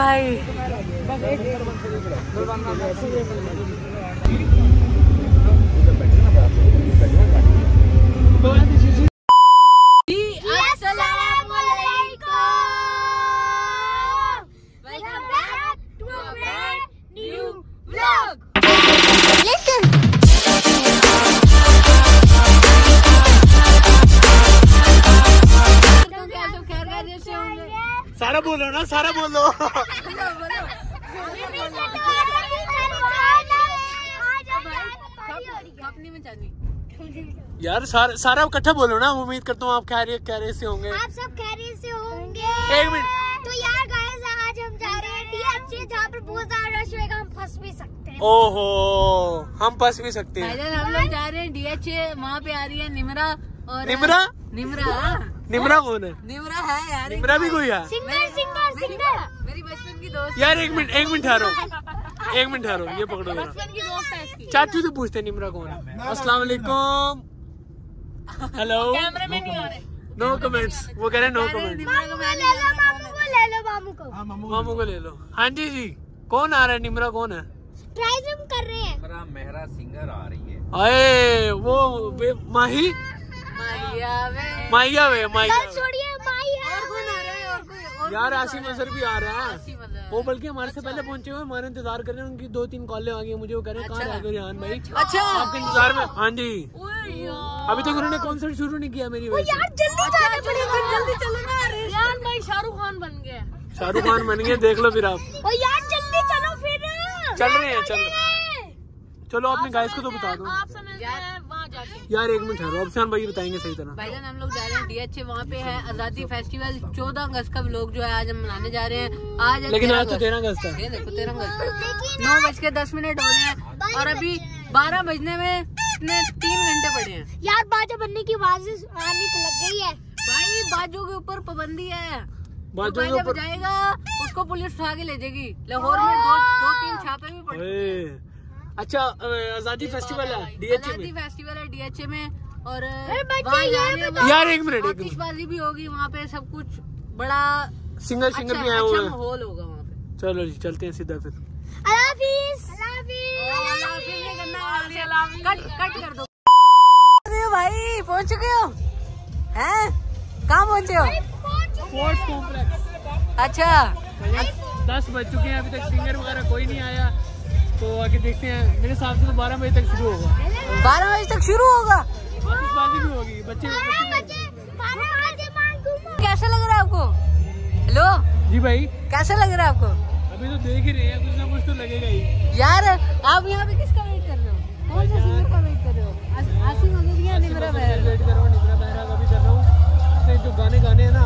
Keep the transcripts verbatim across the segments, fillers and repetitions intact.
भाई। सारा बोलो ना, सारा बोलो। यार सारा सारा इकट्ठा बोलो ना। उम्मीद करता हूँ आप खैरियत खैरियत से होंगे, आप सब खैरियत से होंगे। एक मिनट तो यार गाइस, आज हम जा रहे हैं डीएचए, जहाँ पर बहुत ज्यादा रश होगा, हम फंस भी सकते हैं। ओहो, हम फंस भी सकते हैं। हम लोग जा रहे हैं डीएचए, वहाँ पे आ रही है निमरा। और निमरा निमरा निमरा कौन है? निमरा है यार, निमरा भी कोई है। सिंगर सिंगर सिंगर मेरी बचपन की दोस्त यार। एक मिनट एक मिनट ठहरो, एक मिनट ठहरो, ये पकड़ो। बचपन की दोस्त है इसकी। चाचू से पूछते हैं निमरा कौन है। अस्सलाम वालेकुम, हेलो। कैमरे में नहीं आ रहे, नो कमेंट्स। वो कह रहे हैं नो कमेंट। मामू को ले लो, मामू को मामू को ले लो। हाँ जी जी, कौन आ रहा है? निमरा कौन है? ट्राई हम कर रहे हैं। निमरा मेहरा सिंगर आ रही है। अरे वो माही माइया वे माइया छोड़िए, माइया। और कौन आ रहा है? और कोई यार, आसिम अजहर भी आ रहा है। वो बल्कि हमारे से पहले पहुंचे हुए, हमारे इंतजार कर रहे हैं। उनकी दो तीन कॉलें आ गई, मुझे वो कह रहे हैं कहाँ रह गए रेहान भाई। अच्छा, आपके इंतजार में। हाँ जी, अभी तक उन्होंने कॉन्सर्ट शुरू नहीं किया मेरी वजह से। शाहरुख खान बन गए, शाहरुख खान बन गए। देख लो फिर आप। चल रहे हैं, चल चलो। आपने गाइस को तो बता दो यार। एक मिनट ठहरो, अफसान भाई बताएंगे सही तरह। भाईजान हम लोग जा रहे हैं डीएचए, वहाँ पे है आजादी फेस्टिवल। चौदह अगस्त का लोग जो है आज हम मनाने जा रहे हैं। आज लेकिन आज तो तेरह अगस्त है। देखो तेरह अगस्त, नौ बज के दस मिनट हो गए हैं और अभी बारह बजने में इतने तीन घंटे पड़े हैं। यार बाजा बनने की आवाज आने लग गई है भाई। बाजू के ऊपर पाबंदी है, बाजा बजाएगा उसको पुलिस उठा के ले जाएगी। लाहौर में दो दो तीन छापे भी पड़े। अच्छा, आजादी फेस्टिवल है डीएचए में। फेस्टिवल है डीएचए में और यार एक मिनट, आतिशबाजी भी होगी वहाँ पे, सब कुछ बड़ा। सिंगर सिंगर भी आया हुआ है, माहौल होगा वहाँ पे। चलो जी, चलते हैं सीधा फिर। कट कट कर दो भाई। पहुँच चुके हो? हैं, कहाँ पहुँचे हो? Sports complex. अच्छा, दस बज चुके हैं, अभी तक सिंगर वगैरह कोई नहीं आया, तो आगे देखते हैं। मेरे हिसाब से तो बारह बजे तक शुरू होगा। बारह बजे तक शुरू होगा, भी होगी। बच्चे कैसा लग रहा है आपको? हेलो जी भाई, कैसा लग रहा है आपको? अभी तो देख ही रहे हैं, कुछ ना कुछ तो लगेगा ही। यार आप यहाँ पे किसका वेट कर रहे हो? कौन सा सिंगर का वेट कर रहे हो? आसिम अजहरिया, निमरा मेहरा वेट कर रहा हूँ। निमरा मेहरा का भी कर रहा हूँ। जो गाने गाने हैं ना,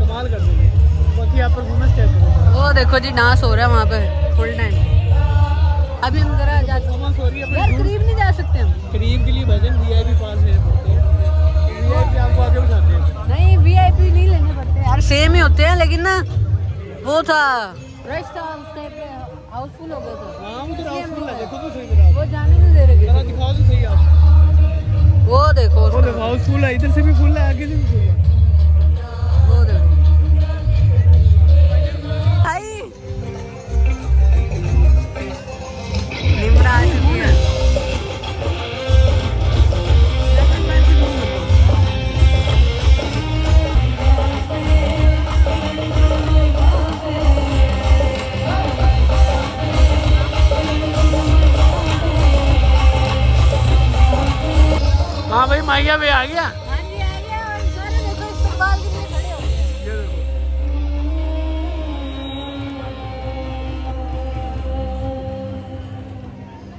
कमाल कर रहे हैं। बाकी यहाँ परफॉर्मेंस चेक करो। वो देखो जी, डांस हो रहा है वहाँ पे फुल टाइम। अभी हम जरा जा सकते हैं यार, करीब नहीं जा सकते हम। करीब के लिए भजन वीआईपी पास लेने पड़ते हैं। वीआईपी आपको आगे बताते हैं। नहीं, वीआईपी नहीं लेने पड़ते यार, सेम ही होते हैं। लेकिन ना वो था रश था, उस टाइम पे हाउसफुल हो गया था। हां उधर हाउसफुल है, देखो तो सही जरा। वो जाने नहीं दे रहे, जरा दिखाओ तो सही आप। वो देखो वो हाउसफुल है, इधर से भी फुल है, आगे से भी फुल है। वो देखो माइया भी आ गया। हाँ जी आ गया। और सारे देखो इस तरबाल के लिए खड़े हो गए।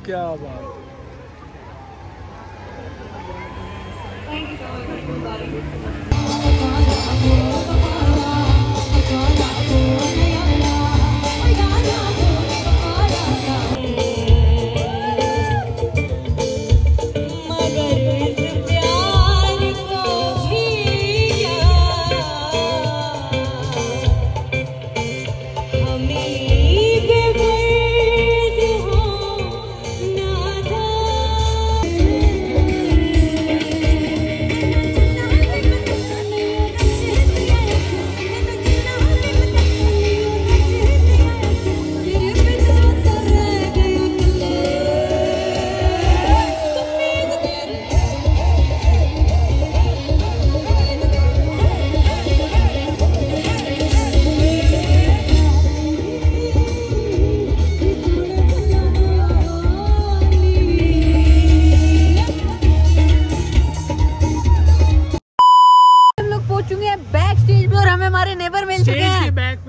क्या बात। Thank you so much.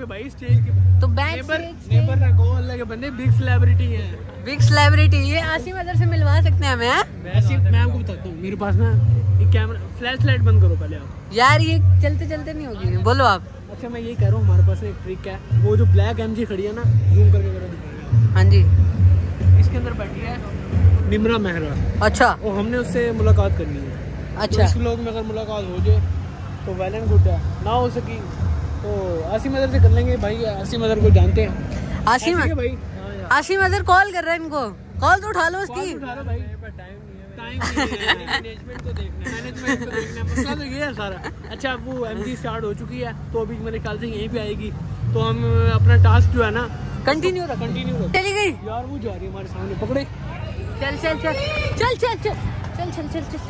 भाई स्टेज के। तो बैक नेबर, नेबर ना को अल्लाह के बंदे बिग सेलिब्रिटी हैं। बिग सेलिब्रिटी ये आसिम अजहर से मिलवा सकते हैं हमें। मैं आपको बताता हूँ, मेरे पास ना एक कैमरा फ्लैश लाइट बंद करो पहले आप। यार ये चलते चलते नहीं होगी। बोलो आप। अच्छा मैं यही कह रहा हूँ, हमारे पास एक ट्रिक है। वो जो ब्लैक एमजी खड़ी है ना, जूम करके मेरा दिखाएगा। हाँ जी, इसके अंदर बैठी है निम्रा मेहरा। अच्छा, और हमने उससे मुलाकात करनी है। अच्छा, इस लोग में अगर मुलाकात हो जाए तो वेल एंड गुड है, ना हो सकी तो आसिम अजहर से कर लेंगे। भाई आसिम अजहर को जानते हैं। आसिम भाई, आसिम अजहर कॉल कर रहे हैं इनको। कॉल तो उठा लो उसकी। मैनेजमेंट को देखना है, मसला तो ये है सारा। अच्छा, अब वो एमजी स्टार्ट हो चुकी है तो अभी मेरे ख्याल से यहीं पे आएगी, तो हम अपना टास्क जो है ना कंटिन्यू कंटिन्यू चली गई। यार वो जा रही है हमारे सामने, पकड़े। चल चल चल चल चल चल चल चल चल चल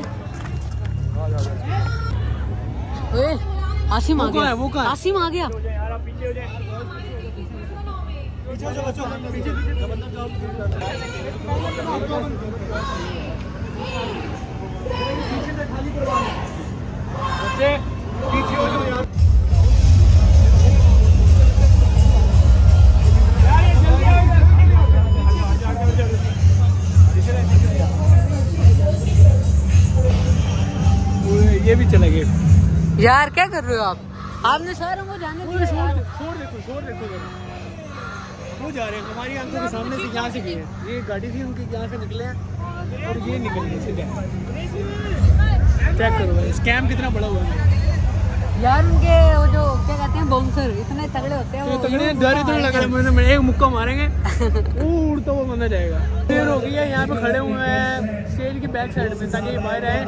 आसिम आ गया, वो आसिम आ गया। ये भी चले गए। यार क्या कर रहे हो आप? आपने सारों को जाने दिया। शोर शोर देखो, शोर देखो। वो जा रहे हैं हमारी आंखों के सामने से। यहाँ से गए, ये गाड़ी थी उनकी, यहाँ से निकले हैं और ये निकल गए सीधे। चेक करो स्कैम कितना बड़ा हुआ है यार। उनके वो जो क्या कहते हैं बाउंसर, इतने तगड़े होते हैं। तगड़े डर इतना लग रहा है, एक मुक्का मारेंगे वो उड़ता हुआ बंदा जाएगा। देर हो गई है, यहाँ पे खड़े हुए हैं स्टेज के बैक साइड में, ताकि बाहर आए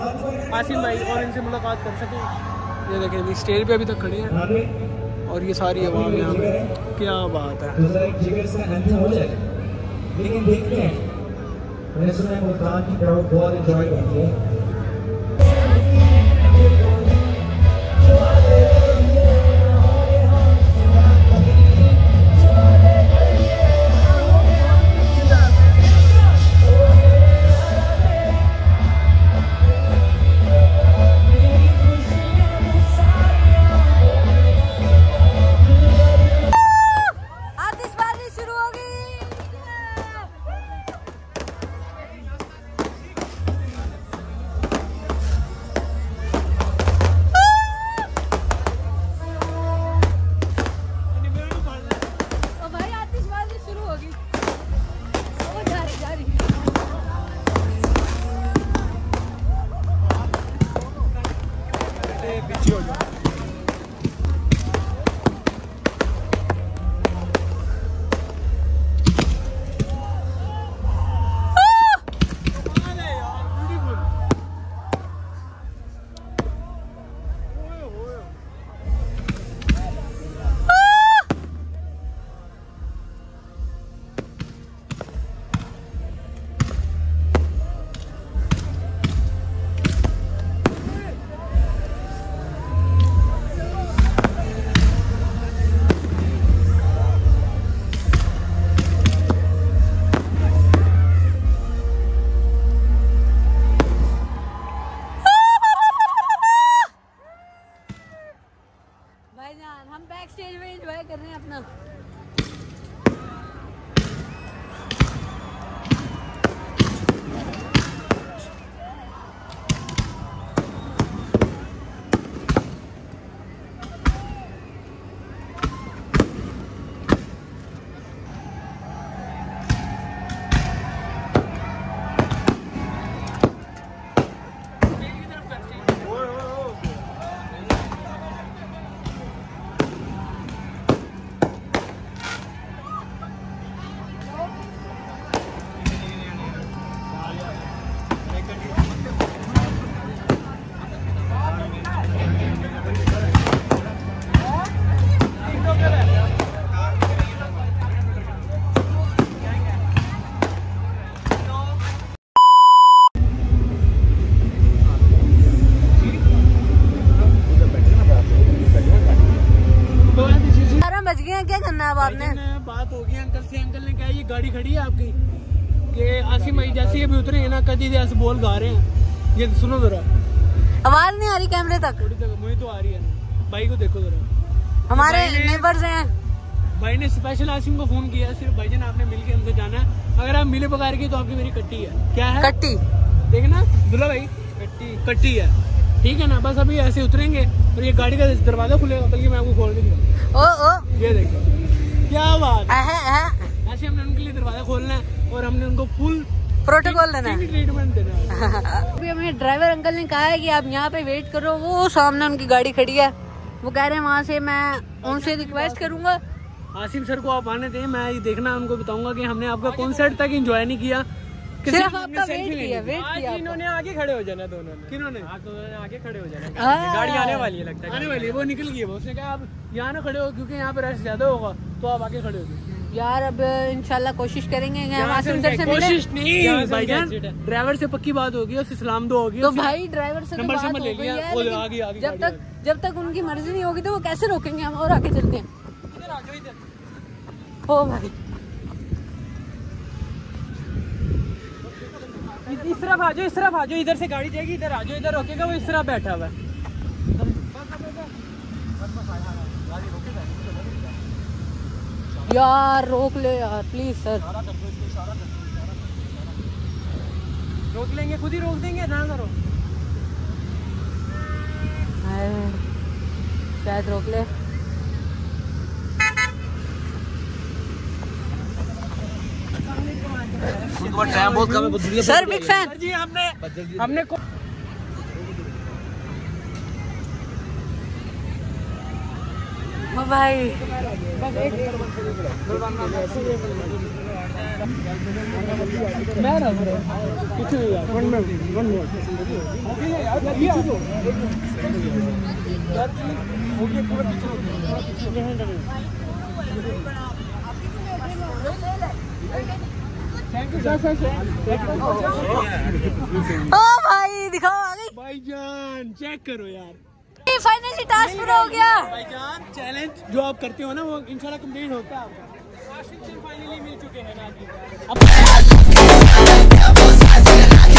आसिम भाई और इनसे मुलाकात कर सकें। ये देखें अभी स्टेज पे अभी तक खड़े हैं और ये सारी आवाम यहाँ पे। क्या बात है। लेकिन देखते हैं। बात होगी अंकल से। अंकल ने कहा ये गाड़ी खड़ी है आपकी, ये आसिम भाई जैसे अभी उतरे ना, कदी जैसे बोल गा रहे हैं। ये सुनो जरा, आवाज नहीं आ रही कैमरे तक। थोड़ी तक मुझे तो आ रही है। भाई को देखो जरा, हमारे नेबर्स हैं। भाई ने स्पेशल आसिम को फोन किया, सिर्फ भाईजान आपने मिलके हमसे जाना है, अगर आप मिले बगैर के तो आपकी मेरी कट्टी है। क्या है कट्टी? देखना दुल्ला भाई कट्टी कट्टी है, ठीक है ना। बस अभी ऐसे उतरेंगे और ये गाड़ी का दरवाजा खुलेगा, बल्कि मैं आपको खोल के, ये देखो क्या बात है। ऐसे हमने उनके लिए दरवाजा खोलना है और हमने उनको फुल प्रोटोकॉल देना है, ट्रीटमेंट देना है। अभी हमें ड्राइवर अंकल ने कहा है कि आप यहाँ पे वेट करो, वो सामने उनकी गाड़ी खड़ी है, वो कह रहे हैं वहाँ से मैं उनसे रिक्वेस्ट करूँगा आसिम सर को आप आने दें, मैं ये देखना उनको बताऊंगा कि हमने आपका कॉन्सर्ट तक एंजॉय नहीं किया, सिर्फ आपका वेट किया, वेट किया। इन्होंने आगे खड़े हो जाना, दोनों ने किन्होंने आगे खड़े हो जाना, गाड़ी आने वाली है, लगता है आने वाली है, वो निकल गई है। उसने कहा आप यहाँ ना खड़े हो क्योंकि यहाँ पे रश ज्यादा होगा, तो आप आगे खड़े हो जाए। यार अब इंशाल्लाह कोशिश करेंगे, आसिम सर से कोशिश नहीं भाईजान, ड्राइवर से पक्की बात होगी, उससे सलाम दो होगी, तो भाई ड्राइवर से नंबर नंबर ले लिया, आगे आगे जब तक जब तक उनकी मर्जी नहीं होगी तो वो कैसे रोकेंगे। हम और आगे चलते हैं, इधर आ जाओ इधर। ओ भाई इस तरफ आ जाओ, इस तरफ आ जाओ, इधर से गाड़ी जाएगी, इधर आ जाओ, इधर रोकेगा वो, इस तरफ बैठा हुआ है। यार रोक ले यार प्लीज सर, रोक लेंगे, खुद ही रोक देंगे ना करो, शायद रोक ले। टाइम बहुत कम है सर, बिग फैन जी। हमने हमने भाई दिखाओ भाईजान, चेक करो यार, फाइनली टास्क पूरा हो गया। भाईजान चैलेंज जो आप करते हो ना वो इंशाल्लाह कंप्लीट होता है। फाइनली मिल चुके हैं।